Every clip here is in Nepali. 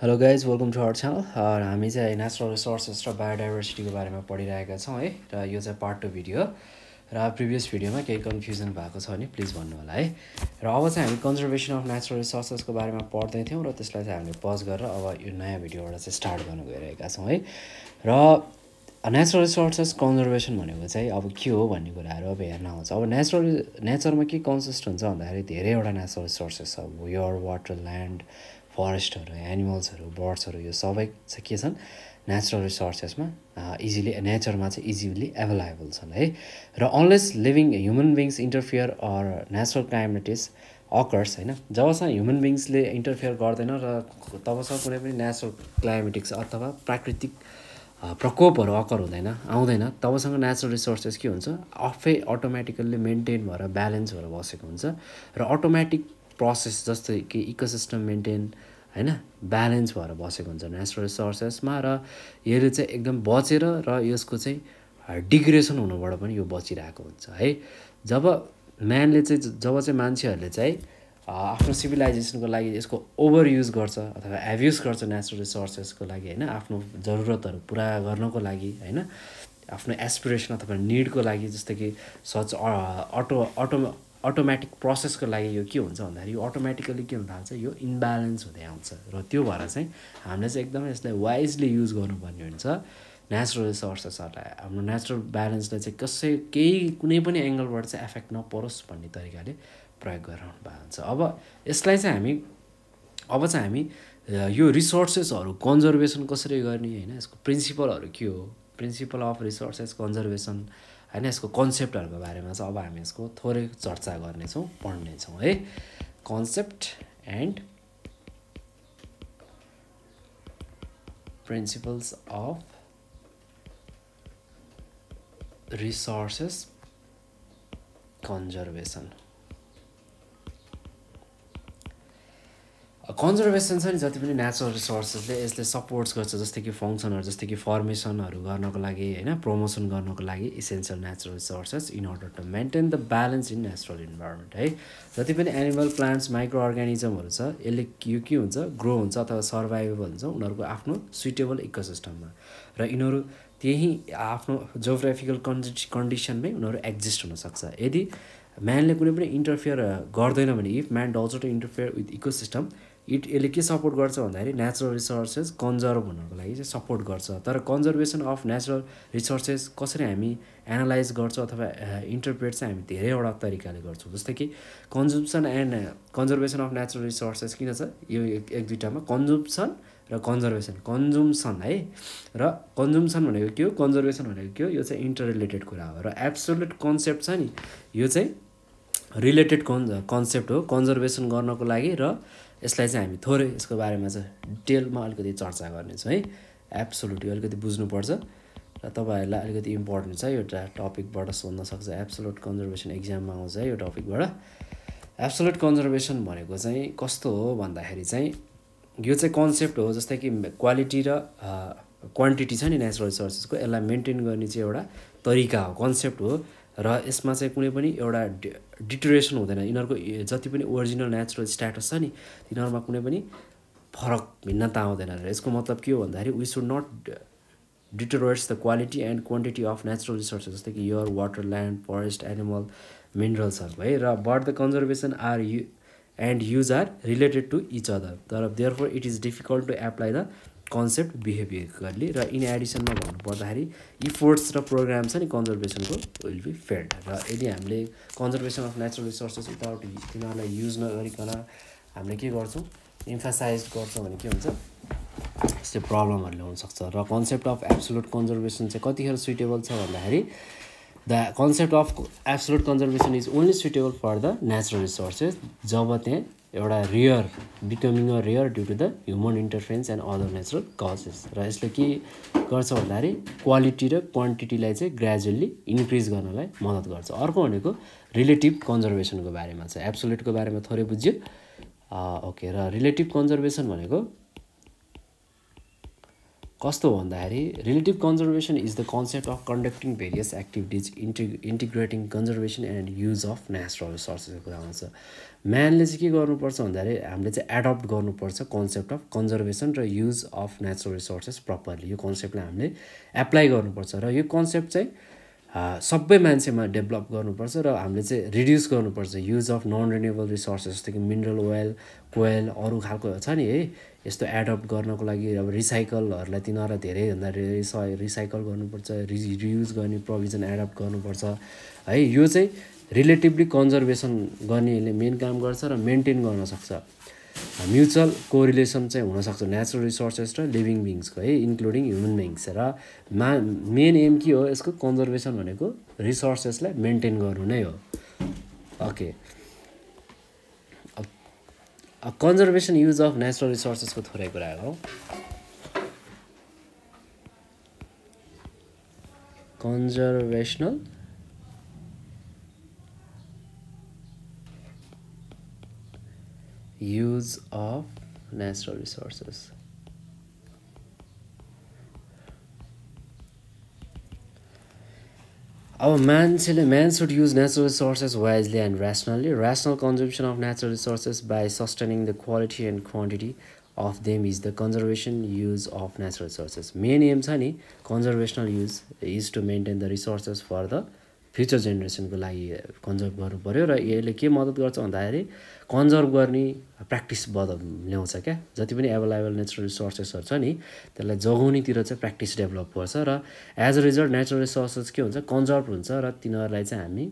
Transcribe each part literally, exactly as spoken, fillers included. Hello guys, welcome to our channel. Uh, I am natural resources and biodiversity को बारे में पढ़ी रहेगा छौं है र यो चाहिँ पार्ट टू भिडियो र प्रिभियस भिडियोमा केही कन्फ्युजन भएको छ भने प्लिज भन्नु होला है र अब चाहिँ हामी कन्जर्भेसन अफ नेचुरल रिसोर्सेस को बारेमा पढ्दै थियौं र त्यसलाई चाहिँ हामीले पज गरेर अब यो नयाँ भिडियोबाट चाहिँ स्टार्ट गर्न गइरहेका छौं है र नेचुरल रिसोर्सेस कन्जर्भेसन भनेको चाहिँ अब के हो भन्ने कुराहरु अब हेर्न आउँछ। अब नेचुरल नेचरमा के कन्सिस्ट हुन्छ भन्दाखेरि धेरै वटा नेचुरल रिसोर्सेस छ, एयर, वाटर, ल्यान्ड, फरेस्ट हरु, एनिमल्स हरु, बर्ड्स हरु, यो सबै चाहिँ के छन् नेचुरल रिसोर्सेस मा इजिली नेचरमा चाहिँ इजिली अवेलेबल छन् है र unless living human beings interfere or natural climates occurs हैन, जबसम्म ह्युमन बीइंग्स ले इन्टरफेयर गर्दैन र तबसम्म कुनै पनि नेचुरल क्लाइमेटिक्स अथवा प्राकृतिक प्रकोपहरु अकर हुँदैन आउँदैन तबसम्म नेचुरल रिसोर्सेस के हुन्छ आफै अटोमेटिकली मेन्टेन भएर ब्यालेन्स भएर बसेको हुन्छ र अटोमेटिक प्रोसेस जस्तै कि इकोसिस्टम मेन्टेन हैन ब्यालेन्स भएर बसेको हुन्छ नेचुरल रिसोर्सेसमा र यसले चाहिँ एकदम बचेर र यसको चाहिँ डिग्रेडेसन हुनबाट पनि यो बचिरहेको हुन्छ है। जब म्यानले चाहिँ जब चाहिँ मान्छेहरुले चाहिँ आफ्नो सिभिलाइजेसनको लागि यसको ओभर युज गर्छ अथवा एब्युज गर्छ नेचुरल रिसोर्सेसको लागि हैन, आफ्नो जरुरतहरु पूरा गर्नको लागि हैन, आफ्नो एस्पिरेसन अथवा नीडको लागि जस्तै कि such auto auto automatic process को लागि यो के हुन्छ भन्दाखेरि यो अटोमेटिकली के हुन थाल्छ, यो इम्ब्यालेन्स हुँदै आउँछ र त्यो भएर चाहिँ हामीले चाहिँ एकदम यसलाई वाइजली युज गर्नुपर्ने हुन्छ नेचुरल रिसोर्सेसहरुलाई। हाम्रो नेचुरल ब्यालेन्सले चाहिँ कसै केही कुनै पनि एंगलबाट चाहिँ अफेक्ट नपरोस् भन्ने तरिकाले प्रयोग गरिरहनु भएको हुन्छ। अब यसलाई चाहिँ हामी अब चाहिँ हामी यो रिसोर्सेसहरु कन्जर्भेसन कसरी गर्ने हैन, यसको प्रिन्सिपलहरु के हो, प्रिन्सिपल अफ रिसोर्सेस कन्जर्भेसन हैन, यसको कन्सेप्टहरुको बारेमा चाहिँ अब हामी यसको थोरै चर्चा गर्ने छौं पढ्ने छौं है। Concept and principles of resources conservation. Conservation चाहिँ जति पनि नेचुरल रिसोर्सेसले यसले सपोर्ट्स गर्छ, जस्तै कि फंक्सनहरु जस्तै कि फर्मेसनहरु गर्नको लागि हैन, प्रमोसन गर्नको लागि essential natural resources in order to maintain the balance in natural environment है। जति पनि एनिमल, प्लान्ट्स, माइक्रो अर्गानिजमहरु छ यसले यो के हुन्छ ग्रो हुन्छ अथवा सर्भाइभल हुन्छ उनीहरुको आफ्नो सुटेबल इकोसिस्टममा र यिनीहरु त्यही आफ्नो जियोग्राफिकल कन्डिसनमै उनीहरु एक्जिस्ट हुन सक्छ। यदि म्यानले कुनै पनि इन्टरफेयर गर्दैन भने if man doesn't interfere with ecosystem it यसले के सपोर्ट गर्छ भन्दाखेरि नेचुरल रिसोर्सेस कन्जर्भ हुनको लागि चाहिँ सपोर्ट गर्छ। तर कन्जर्भेसन अफ नेचुरल रिसोर्सेस कसरी हामी एनालाइज गर्छौं अथवा इन्टरप्रेट चाहिँ हामी धेरैवटा तरिकाले गर्छौं, जस्तै कि consumption and conservation of natural resources किन छ यो एक दुईटामा कन्जम्पसन र कन्जर्भेसन, कन्जम्पसन है र कन्जम्पसन भनेको के हो, कन्जर्भेसन भनेको के हो, यो चाहिँ इन्टर रिलेटेड कुरा हो र एब्सोल्युट कन्सेप्ट छ नि यो चाहिँ रिलेटेड कन्सेप्ट हो कन्जर्भेसन गर्नको लागि र यसलाई चाहिँ हामी थोरै यसको बारेमा चाहिँ डिटेलमा अलिकति चर्चा गर्ने छौं है। एब्सोल्युट यो अलिकति बुझ्नुपर्छ र तपाईहरुलाई अलिकति इम्पोर्टेन्ट छ, यो टपिकबाट सोध्न सक्छ, एब्सोल्युट कन्जर्भेसन एक्जाममा आउँछ है यो टपिकबाट। एब्सोल्युट कन्जर्भेसन भनेको चाहिँ कस्तो हो भन्दाखेरि चाहिँ यो चाहिँ कन्सेप्ट हो जस्तै कि क्वालिटी र क्वान्टिटी छ नि नेचुरल रिसोर्सेसको, यसलाई मेन्टेन गर्ने चाहिँ एउटा तरिका हो, कन्सेप्ट हो र यसमा चाहिँ कुनै पनि एउटा डिटरेसन हुँदैन, यिनीहरुको जति पनि ओरिजिनल नेचुरल स्टेटस छ नि तिनीहरुमा कुनै पनि फरक भिन्नता आउँदैन। यसको मतलब के हो भन्दाखेरि we should not deteriorates the quality and quantity of natural resources जस्तै कि air, water, land, forest, animal, मिनरल्सहरु है र but the conservation are you and use are related to each other तर therefore it is difficult to apply the concept बिहेभियरली र इन एडिसनमा भन्नुपर्दाखेरि इफोर्ट्स र प्रोग्राम छ नि कन्जर्भेसनको विल बी फेल्ड र यदि हामीले conservation of natural resources without तिनीहरूलाई युज नगरिकन हामीले के गर्छौं इम्फासाइज गर्छौं भने के हुन्छ यस्तो प्रब्लमहरु ल्याउन सक्छ। र कन्सेप्ट अफ एब्सोल्युट कन्जर्भेसन चाहिँ कतिखेर सुटेबल छ भन्दाखेरि the concept of absolute conservation is only suitable for the natural resources जब त्यहाँ एउटा rare becoming a rare due to the human interference and other natural causes र यसले के गर्छ भन्दाखेरि क्वालिटी र क्वान्टिटीलाई चाहिँ ग्रेजुअली इन्क्रिज गर्नलाई मद्दत गर्छ। अर्को भनेको रिलेटिभ कन्जर्भेसनको बारेमा छ, एब्सोल्युटको बारेमा थोरै बुझ्यो ओके, र रिलेटिभ कन्जर्भेसन भनेको कस्तो भन्दाखेरि relative conservation is the concept of conducting various activities inte integrating conservation and use of natural रिसोर्सेसको कुरा आउँछ। म्यानले चाहिँ के गर्नुपर्छ भन्दाखेरि हामीले चाहिँ एडप्ट गर्नुपर्छ कन्सेप्ट अफ कन्जर्भेसन र use of natural resources properly. यो कन्सेप्टलाई हामीले एप्लाई गर्नुपर्छ र यो कन्सेप्ट चाहिँ सबै मान्छेमा डेभलप गर्नुपर्छ र हामीले चाहिँ रिड्युस गर्नुपर्छ use of non renewable resources जस्तो कि मिनरल ओइल कोइल अरू खालको छ नि है, यस्तो एडप्ट गर्नको लागि अब रिसाइकलहरुलाई तिनीहरुलाई धेरै भन्दा धेरै रिसाइकल गर्नुपर्छ, रियुज गर्ने प्रोभिजन एडप्ट गर्नुपर्छ है। यो चाहिँ रिलेटिभली कन्जर्भेसन गर्नेले मेन काम गर्छ र मेन्टेन गर्न सक्छ। म्युचुअल कोरिलेसन चाहिँ हुन सक्छ नेचुरल रिसोर्सेस र लिभिङ बिइङ्सको है, इन्क्लुडिङ ह्युमन बिइङ्स। र मेन एम के हो यसको? कन्जर्भेसन भनेको रिसोर्सेसलाई मेन्टेन गर्नु नै हो। Okay, conservation use of natural रिसोर्सेसको थोरै कुरा हो। Conservational use of natural resources. Our man, man should use natural resources wisely and rationally. Rational consumption of natural resources by sustaining the quality and quantity of them is the conservation use of natural resources. Main aim is any conservational use is to maintain the resources for the future जेनेरेसनको लागि कन्जर्भ गर्नु पर्यो र यसले के मद्दत गर्छ भन्दाखेरि कन्जर्भ गर्ने प्र्याक्टिस बद ल्याउँछ क्या। जति पनि एभाइलेबल नेचुरल रिसोर्सेसहरू छ नि त्यसलाई जोगाउनेतिर चाहिँ प्र्याक्टिस डेभलप गर्छ र as a result natural resources के हुन्छ? कन्जर्भ हुन्छ र तिनीहरूलाई चाहिँ हामी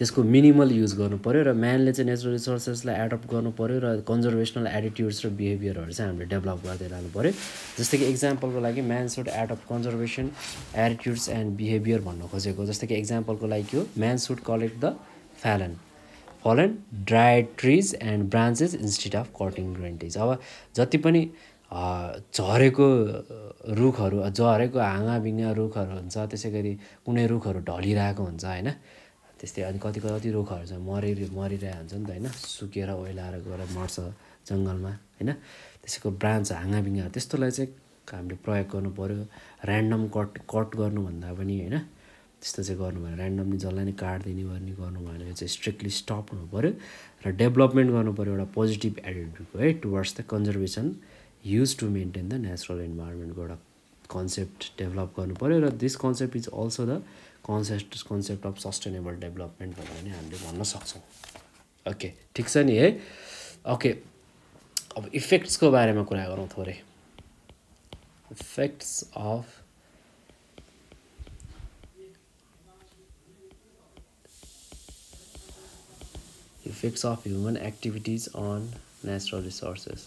त्यसको मिनिमल युज गर्नु पर्यो र म्यानले चाहिँ नेचुरल रिसोर्सेसलाई एडप्ट गर्नु पर्यो र कन्जर्भेसनल एटिट्युड्स र बिहेभियरहरू चाहिँ हामीले डेभलप गर्दै लानु पर्यो। जस्तै कि एक्जाम्पलको लागि man should adapt conservation attitudes and behaviour भन्न खोजेको। जस्तै कि एक्जाम्पलको लागि के हो? Man should collect the fallen fallen dried trees and branches instead of cutting green trees. अब जति पनि झरेको रुखहरू, झरेको हाँगाबिँगा रुखहरू हुन्छ, त्यसै गरी कुनै रुखहरू ढलिरहेको हुन्छ होइन, त्यस्तै अनि कति कति रुखहरू छ मरि मरिरहेको हुन्छ नि त होइन, सुकेर ओइलाएर गएर मर्छ जङ्गलमा होइन। त्यसैको ब्रान्च हाँगाबिँगा त्यस्तोलाई चाहिँ हामीले प्रयोग गर्नु पऱ्यो। ऱ्यान्डम कट कट गर्नुभन्दा पनि होइन, त्यस्तो चाहिँ गर्नु भएन, ऱ्यान्डमली जसलाई नै काटिदिने गर्ने गर्नु भएन। यो चाहिँ स्ट्रिक्टली स्टप हुनु पऱ्यो र डेभलपमेन्ट गर्नु पऱ्यो एउटा पोजिटिभ एटिट्युडको है, towards the conservation use to maintain the natural इन्भाइरोमेन्टको एउटा कन्सेप्ट डेभलप गर्नु पऱ्यो र this concept is also the concept concept of sustainable development भनेर नै हामीले भन्न सक्छौँ। ओके, ठिक छ नि है। ओके, अब इफेक्ट्सको बारेमा कुरा गरौँ थोरै। Effects of effects of human activities on natural resources.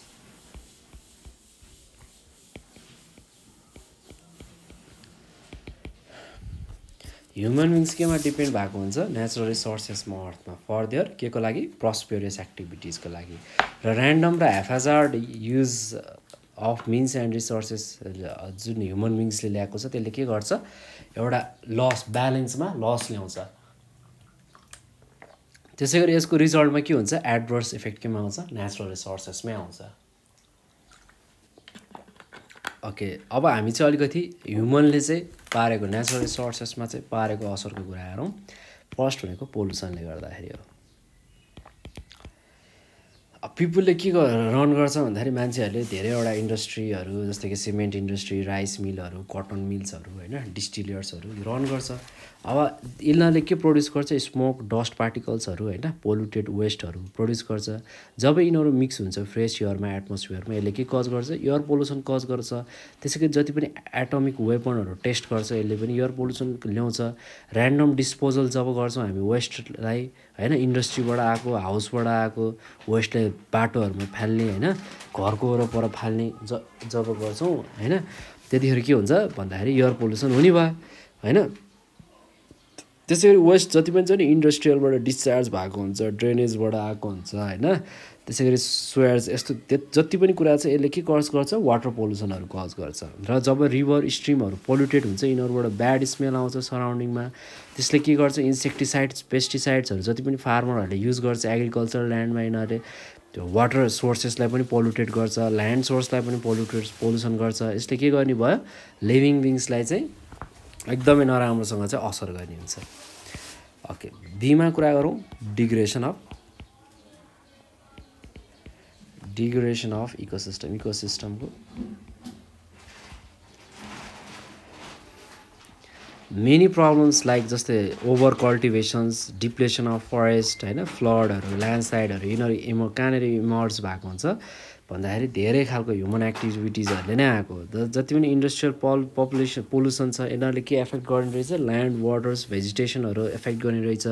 Human beings केमा डिपेन्ड भएको हुन्छ? नेचुरल रिसोर्सेसमा, अर्थमा, फर देयर के को लागि? प्रस्पेरियस एक्टिभिटिजको लागि। र ऱ्यान्डम र haphazard use of means and resources जुन ह्युमन बिइङ्सले ल्याएको छ त्यसले के गर्छ? एउटा लस, ब्यालेन्समा लस ल्याउँछ। त्यसै गरी यसको रिजल्टमा के हुन्छ? एडभर्स इफेक्ट केमा आउँछ? नेचुरल रिसोर्सेसमै आउँछ। ओके, अब हामी चाहिँ अलिकति ह्युमनले चाहिँ पारेको नेचुरल रिसोर्सेसमा चाहिँ पारेको असरको कुरा गरौँ। फर्स्ट भनेको पोल्युसनले गर्दाखेरि हो। अब पिपुलले के रन गर्छ भन्दाखेरि मान्छेहरूले धेरैवटा इन्डस्ट्रीहरू जस्तै कि सिमेन्ट इन्डस्ट्री, राइस मिलहरू, कटन मिल्सहरू होइन, डिस्टिलर्सहरू रन गर्छ। अब यिनीहरूले के प्रड्युस गर्छ? स्मोक, डस्ट पार्टिकल्सहरू होइन, पोल्युटेड वेस्टहरू प्रड्युस गर्छ। जब यिनीहरू मिक्स हुन्छ फ्रेस एयरमा, एटमोस्फियरमा, यसले के कज गर्छ? एयर पोल्युसन कज गर्छ। त्यसै गरी जति पनि एटोमिक वेपनहरू टेस्ट गर्छ यसले पनि एयर पोल्युसन ल्याउँछ। ऱ्यान्डम डिस्पोजल जब गर्छौँ हामी वेस्टलाई होइन, इन्डस्ट्रीबाट आएको, हाउसबाट आएको वेस्टलाई बाटोहरूमा फाल्ने होइन, घरको वरपर फाल्ने ज जब गर्छौँ होइन, त्यतिखेर के हुन्छ भन्दाखेरि एयर पोल्युसन हुने भयो होइन। त्यसै गरी वेस्ट जति पनि छ नि इन्डस्ट्रियलबाट डिस्चार्ज भएको हुन्छ, ड्रेनेजबाट आएको हुन्छ होइन, त्यसै गरी स्वेयर्स यस्तो जति पनि कुरा छ यसले के कज गर्छ? वाटर पोल्युसनहरू कज गर्छ। र जब रिभर स्ट्रिमहरू पोल्युटेड हुन्छ यिनीहरूबाट ब्याड स्मेल आउँछ सराउन्डिङमा। त्यसले के गर्छ? इन्सेक्टिसाइड्स, पेस्टिसाइड्सहरू जति पनि फार्मरहरूले युज गर्छ एग्रिकल्चर ल्यान्डमा, यिनीहरूले त्यो वाटर सोर्सेसलाई पनि पोल्युटेट गर्छ, ल्यान्ड सोर्सलाई पनि पोल्युटेट पोल्युसन गर्छ। यसले के गर्ने भयो, लिभिङ थिंग्सलाई चाहिँ एकदमै नराम्रोसँग चाहिँ असर गर्ने हुन्छ। ओके, बीमा कुरा गरौँ, degradation of degradation of ecosystem, इकोसिस्टमको मेनी प्रब्लम्स लाइक जस्तै over cultivations, depletion of forest, हैन, फ्लडहरु, ल्यान्डस्लाइडहरु, यिनीहरु इमो कहाँनेरि इमर्ज भएको हुन्छ भन्दाखेरि धेरै खालको ह्युमन एक्टिभिटिजहरुले नै आएको। जति पनि इन्डस्ट्रियल पल पपुलेसन पोल्युसन छ, यिनीहरुले के एफेक्ट गर्ने रहेछ, ल्यान्ड वाटर्स भेजिटेसनहरु एफेक्ट गर्ने रहेछ।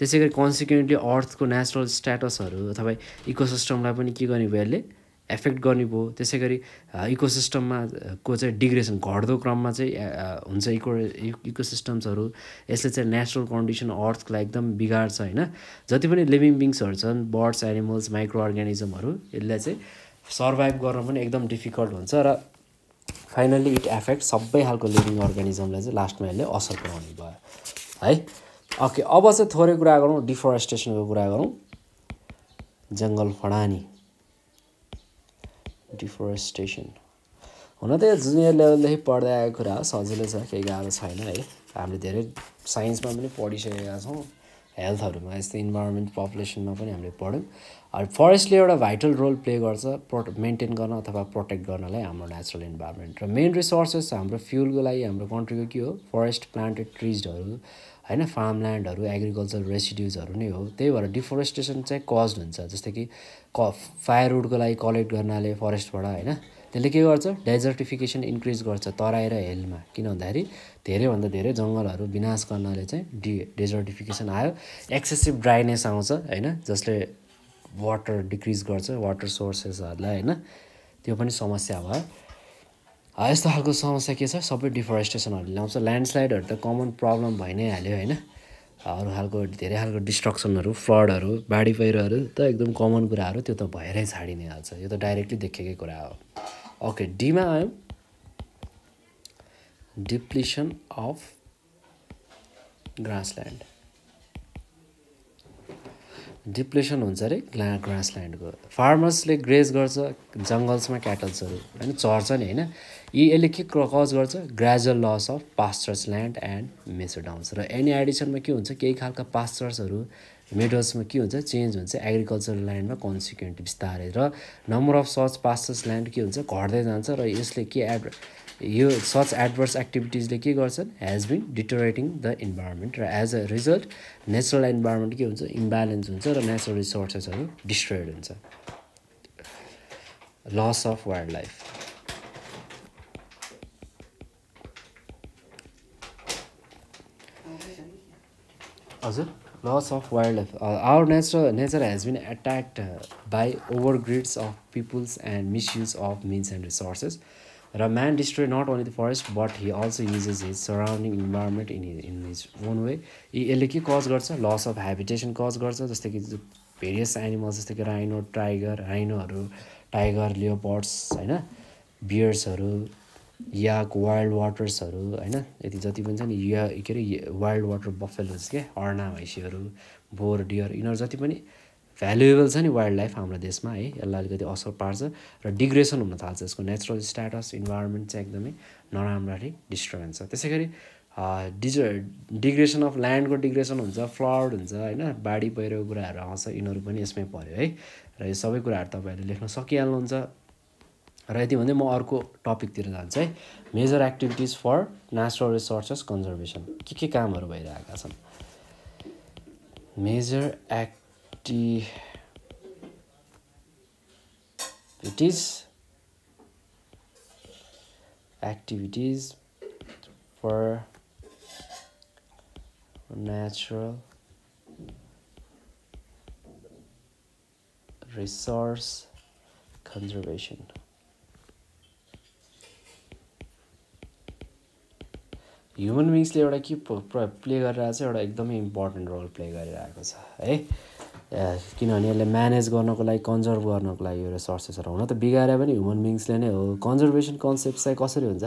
त्यसैगरी कन्सिक्वेन्टली अर्थको नेचुरल स्ट्याटसहरु अथवा इकोसिस्टमलाई पनि के गर्ने भयो, यसले एफेक्ट गर्ने भयो। त्यसैगरी इकोसिस्टममा को चाहिँ डिग्रेडेसन घट्दो क्रममा चाहिँ हुन्छ इको इकोसिस्टम्सहरु। यसले चाहिँ नेचुरल कन्डिसन अर्थलाई एकदम बिगार्छ, हैन। जति पनि लिभिङ बिङ्सहरु छन्, बर्ड्स, एनिमल्स, माइक्रो अर्गानिजमहरु, यसले चाहिँ सर्भाइभ गर्न पनि एकदम डिफिकल्ट हुन्छ र फाइनली इट एफेक्ट सबै हालको लिभिङ अर्गानिजमलाई चाहिँ लास्टमा यसले असर पुर्याउने भयो, है। ओके, अब चाहिँ थोरै कुरा गरौँ, डिफरेस्टेसनको कुरा गरौँ, जंगल फडानी, डिफरेस्टेसन। हुन त जुनियर लेभलदेखि पढ्दै आएको कुरा हो, सजिलै छ, केही गाह्रो छैन, है। हामीले धेरै साइन्समा पनि पढिसकेका छौँ, हेल्थहरुमा, यस्तो इन्भाइरोमेन्ट पपुलेसनमा पनि हामीले पढ्यौँ। अनि फरेस्टले एउटा भाइटल रोल प्ले गर्छ प्रोटे मेन्टेन गर्न अथवा प्रोटेक्ट गर्नलाई हाम्रो नेचुरल इन्भाइरोमेन्ट र मेन रिसोर्सेस। हाम्रो फ्युलको लागि हाम्रो कन्ट्रीको के हो, फरेस्ट, प्लान्टेड ट्रिजहरु, हैन, फार्मल्यान्डहरु, एग्रीकल्चरल रेसिड्युजहरु नै हो। त्यही भएर डिफरेस्टेसन चाहिँ कज हुन्छ, जस्तै कि फायरवुडको लागि कलेक्ट गर्नाले फरेस्टबाट, हैन, त्यसले के गर्छ, डेजर्टिफिकेसन इन्क्रिज गर्छ तराई र हिलमा। किन भन्दाखेरि धेरै भन्दा धेरै जंगलहरु विनाश गर्नाले चाहिँ डि डेजर्टिफिकेसन आयो, एक्सेसिभ ड्राइनेस आउँछ, हैन, जसले वाटर डिक्रीज गर्छ, वाटर सोर्सेसहरुलाई, हैन, त्यो पनि समस्या भयो। यस्तो खालको समस्या के छ, सबै डिफरेस्टेसनहरुले ल्याउँछ। ल्यान्डस्लाइडहरु त कमन प्रब्लम भइ नै हाल्यो, हैन। अरू खालको धेरै खालको डिस्ट्रक्सनहरु, फ्लडहरु, बाढी पहिरोहरु त एकदम कमन कुराहरु, त्यो त भएरै छाडी नै हाल्छ, यो त डाइरेक्टली देखेकै कुरा हो। ओके, डीमा आयो, डिप्लिसन अफ ग्रासल्यान्ड, डिप्लेसन हुन्छ रे ग्रासल्यान्डको। फार्मर्सले ग्रेज गर्छ जंगल्समा क्याटल्सहरु, हैन, चर्छ नि, हैन। यी यसले के कज गर्छ, gradual loss of pastures land and मेसोडाउन्स। र एनी एडिसनमा के हुन्छ, केही खालका पास्चर्सहरु, मेडोजमा के हुन्छ, चेन्ज हुन्छ एग्रीकल्चरल ल्यान्डमा कन्सिक्वेन्ट बिस्तारै, र number of such pastures land के हुन्छ, घट्दै जान्छ। र यसले के एड यो सच एडभर्स एक्टिभिटिजले के गर्छन्, has been deteriorating the environment. र as a result natural environment के हुन्छ, इम्ब्यालेन्स हुन्छ र नेचुरल रिसोर्सेसहरु डिस्ट्रोयड हुन्छ। लस अफ वाइल्ड लाइफ, हजुर, loss of wild life. Our nature nature has been attacked by over greeds of peoples and misuse of means and resources. र man destroy not only the forest but he also uses his surrounding environment in in his own way. यसले के कज गर्छ, लस अफ हेबिटेसन कज गर्छ, जस्तै कि भेरियस एनिमल्स, जस्तै कि राइनो, टाइगर, राइनोहरू, टाइगर, लियोपर्ड्स, हैन, बियर्सहरू, याक, वाइल्ड वाटर्सहरू, हैन, यति जति पनि छन्, या के अरे वाइल्ड वाटर बफेलोज, के अर्ना भैँसीहरू, बोर, डियर, यिनीहरू जति पनि भ्यालुएबल छ नि वाइल्ड लाइफ हाम्रो देशमा, है, यसलाई अलिकति असर पार्छ र डिग्रेडेसन हुन थाल्छ। यसको नेचुरल स्ट्याटस, इन्भाइरोमेन्ट चाहिँ एकदमै नराम्ररी डिस्ट्रोय हुन्छ। त्यसैगरी डिज डिग्रेडेसन अफ ल्यान्डको डिग्रेडेसन हुन्छ, फ्लड हुन्छ, हैन, बाढी पहिरोको कुराहरू आउँछ, यिनीहरू पनि यसमै पर्यो, है। र यो सबै कुराहरू तपाईँहरूले लेख्न सकिहाल्नुहुन्छ। र यति भन्दै म अर्को टपिकतिर जान्छु, है, major activities for natural resources conservation, के के कामहरू भइरहेका छन्। Major act activities activities for natural resource conservation. Human बिङ्सले एउटा के प्ले गरिरहेको छ, एउटा एकदमै इम्पोर्टेन्ट रोल प्ले गरिरहेको छ, है, किनभने यसले म्यानेज गर्नको लागि, कन्जर्भ गर्नको लागि यो रिसोर्सेसहरू। हुन त बिगारे पनि ह्युमन बिङ्सले नै हो। कन्जर्भेसन कन्सेप्ट चाहिँ कसरी हुन्छ,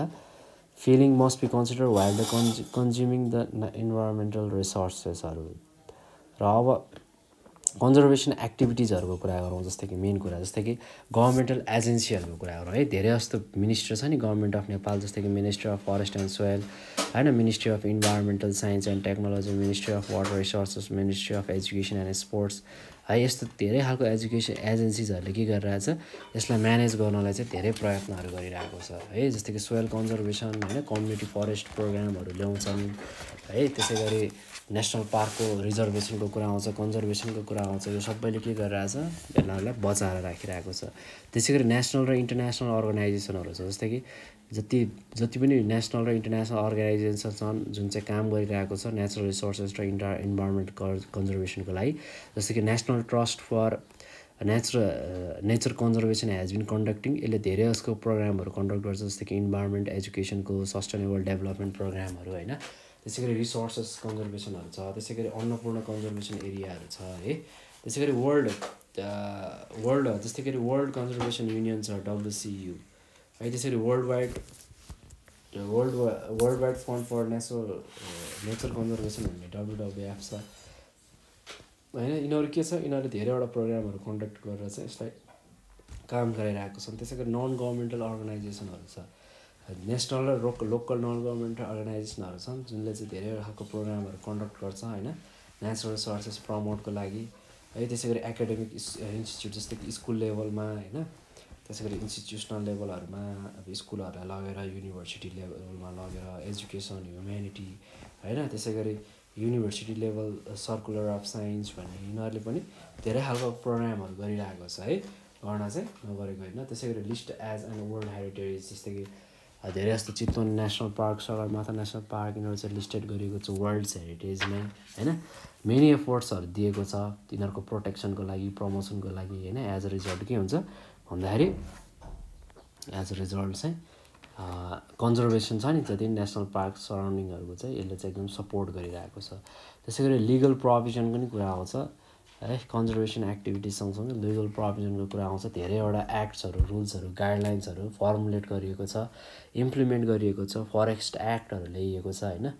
feeling must be consider while the cons consuming the environmental रिसोर्सेसहरू। र अब conservation activities are going on. Just main कुरा जस्तै governmental agency are going on. Ministers government of Nepal, just Ministry of Forest and Soil, and Ministry of Environmental Science and Technology, Ministry of Water Resources, Ministry of Education and Sports. यस्तो धेरै खालको एजुकेसन एजेन्सीजहरुले के गरिरहेछ यसलाई म्यानेज गर्नलाई चाहिँ धेरै प्रयत्नहरु गरिरहेको छ है जस्तै कि सोइल कन्जर्भेसन हैन कम्युनिटी फरेस्ट प्रोग्रामहरु ल्याउँछन् है त्यसैगरी नेशनल पार्कको रिजर्भेसनको कुरा आउँछ कन्जर्भेसनको कुरा आउँछ यो सबैले के गरिरहेछ यिनीहरुलाई बचाएर राखिरहेको छ त्यसैगरी नेशनल र इन्टरनेशनल अर्गनाइजेसनहरु छ जस्तै कि जति जति पनि नेशनल र इन्टरनेशनल अर्गनाइजेसन छन् जुन चाहिँ काम गरिरहेको छ नेचुरल रिसोर्सेस र इन्भाइरोनमेन्ट कन्जर्भेसनको लागि जस्तै कि national trust for nature nature conservation has been conducting यसले धेरै यसको प्रोग्रामहरु कन्डक्ट गर्छ जस्तै कि इन्भाइरोनमेन्ट एजुकेसनको सस्टेनेबल डेभलपमेन्ट प्रोग्रामहरु हैन त्यसैगरी रिसोर्सेस कन्जर्भेसनहरु छ त्यसैगरी अन्नपूर्ण कन्जर्भेसन एरियाहरु छ है त्यसैगरी वर्ल्ड वर्ल्ड जस्तै कि वर्ल्ड कन्जर्भेसन युनियन छ W C U I just said worldwide, the world worldwide fund for nature uh, nature conservation and W W F sir. I know in our case sir, in our the area program or conduct कर रहा है इसलिए काम कर रहा है कुछ अंतिम से non governmental organization और sir, national local local non governmental organization और sir, जिनले से the area को program और conduct कर रहा है ना natural resources promote को लागी ये तो से academic institute जैसे कि school level में है ना त्यसैगरी इन्स्टिट्युशनल लेभलहरुमा अब स्कुलहरुलाई लगेर युनिभर्सिटी लेभलमा लगेर एजुकेसन ह्युम्यानिटी हैन त्यसैगरी university level circular of science भन्ने यिनीहरुले पनि धेरै खालको प्रोग्रामहरु गरिरहेको छ है गर्न चाहिँ नगरेको हैन त्यसैगरी list as an world heritage जस्तै कि धेरै जस्तो Chitwan national park Sagarmatha national park यिनीहरु चाहिँ लिस्टेड गरिएको छ वर्ल्ड हेरिटेजमा हैन मेनी एफर्ट्सहरु दिएको छ तिनीहरुको प्रोटेक्सनको लागि प्रमोसनको लागि हैन एज अ रिजल्ट के हुन्छ भन्दाखेरि एज अ रिजल्ट चाहिँ कन्जर्भेसन छ नि जति नेशनल पार्क सराउन्डिङहरुको चाहिँ यसले चाहिँ एकदम सपोर्ट गरिरहेको छ त्यसैगरी लीगल प्रोभिजन पनि कुरा आउँछ है कन्जर्भेसन एक्टिभिटी सँगसँगै लीगल प्रोभिजनको कुरा आउँछ धेरैवटा एक्ट्सहरु रुल्सहरु गाइडलाइन्सहरु फर्मुलेट गरिएको छ इम्प्लिमेन्ट गरिएको छ फरेस्ट एक्टहरु ल्याइएको छ हैन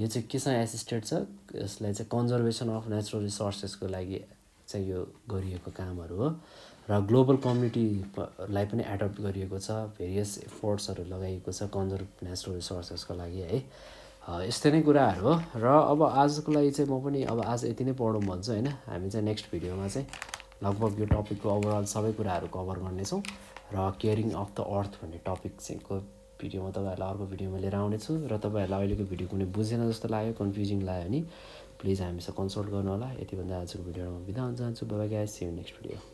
यो चाहिँ केसँग एसिस्टेड छ यसलाई चाहिँ कन्जर्भेसन अफ नेचुरल रिसोर्सेसको लागि चाहिँ यो गरिएको कामहरु हो र ग्लोबल कम्युनिटी लाई पनि एडप्ट गरिएको छ भेरियस एफर्ट्सहरु लगाइएको छ कन्जर्भ नेचुरल रिसोर्सेसको लागि है यस्तै नै कुराहरु हो र अब आजको लागि चाहिँ म पनि अब आज यति नै पढौं भन्छु हैन हामी चाहिँ नेक्स्ट भिडियोमा चाहिँ लगभग यो टपिकको ओभरअल सबै कुराहरु कभर गर्ने छौं र केयरिङ अफ द अर्थ भन्ने टपिक चाहिँको भिडियो म तपाईहरुलाई अर्को भिडियोमा लिएर आउने छु र तपाईहरुलाई अहिलेको भिडियो कुनै बुझेन जस्तो लाग्यो कन्फ्युजिङ लाग्यो नि प्लिज हामीसँग कन्सल्ट गर्नु होला यति भन्दै आजको भिडियोमा बिदा हुन चाहन्छु bye bye guys see you next video